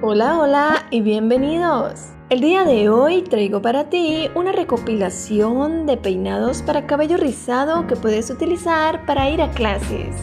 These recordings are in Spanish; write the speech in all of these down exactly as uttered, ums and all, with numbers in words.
Hola, hola y bienvenidos. El día de hoy traigo para ti una recopilación de peinados para cabello rizado que puedes utilizar para ir a clases.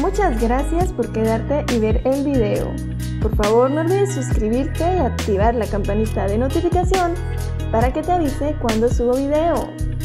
Muchas gracias por quedarte y ver el video. Por favor, no olvides suscribirte y activar la campanita de notificación para que te avise cuando subo video.